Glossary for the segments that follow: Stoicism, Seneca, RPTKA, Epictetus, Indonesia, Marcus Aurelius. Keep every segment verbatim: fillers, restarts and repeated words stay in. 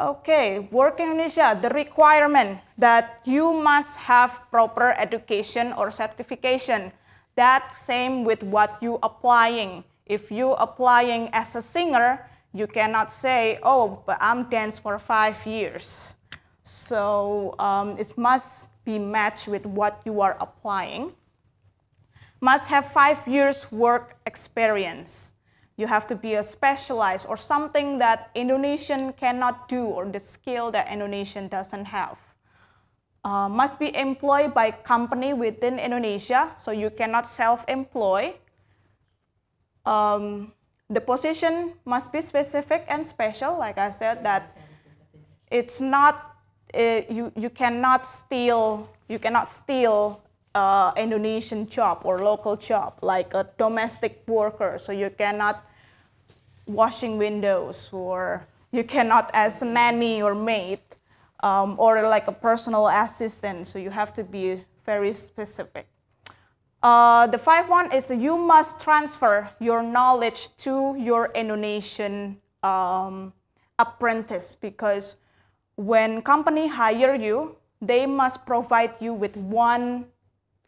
Okay, Work Indonesia, the requirement that you must have proper education or certification. That same with what you applying. If you applying as a singer, you cannot say, oh, but I'm dance for five years. So um, it must be matched with what you are applying. Must have five years work experience. You have to be a specialized or something that Indonesian cannot do or the skill that Indonesian doesn't have. Uh, must be employed by company within Indonesia, so you cannot self-employ. Um, the position must be specific and special, like I said, that it's not uh, you. You cannot steal. You cannot steal. Uh, Indonesian job or local job, like a domestic worker, so you cannot washing windows, or you cannot as a nanny or maid, um, or like a personal assistant, so you have to be very specific. Uh, the fifth one is you must transfer your knowledge to your Indonesian um, apprentice, because when company hire you, they must provide you with one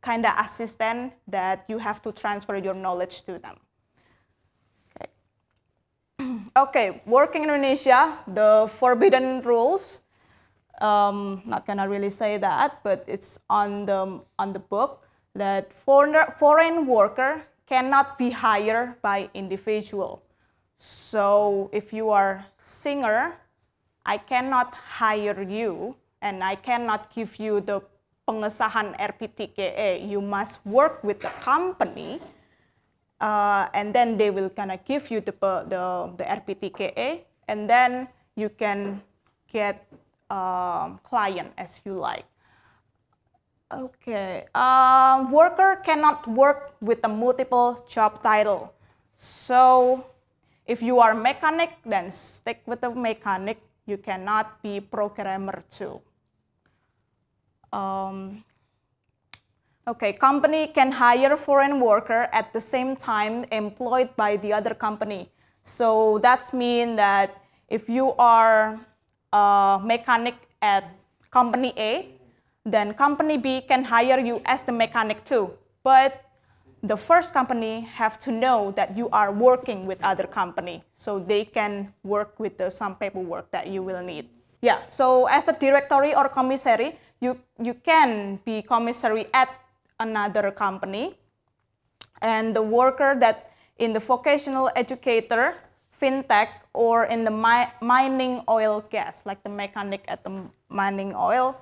kind of assistant that you have to transfer your knowledge to them. Okay, okay. Working in Indonesia, the forbidden rules. Um, not gonna really say that, but it's on the on the book that foreigner, foreign worker cannot be hired by individual. So if you are singer, I cannot hire you, and I cannot give you the pengesahan R P T K A. You must work with the company, uh, and then they will kind of give you the, the, the R P T K A, and then you can get um, client as you like. Okay, uh, worker cannot work with a multiple job title. So if you are mechanic, then stick with the mechanic. You cannot be programmer too. Um, okay, company can hire foreign worker at the same time employed by the other company. So that's mean that if you are a mechanic at company A, then company B can hire you as the mechanic too. But the first company have to know that you are working with other company, so they can work with the, some paperwork that you will need. Yeah, so as a directory or commissary, you, you can be commissary at another company. And the worker that in the vocational educator, fintech, or in the mi mining oil gas, like the mechanic at the mining oil,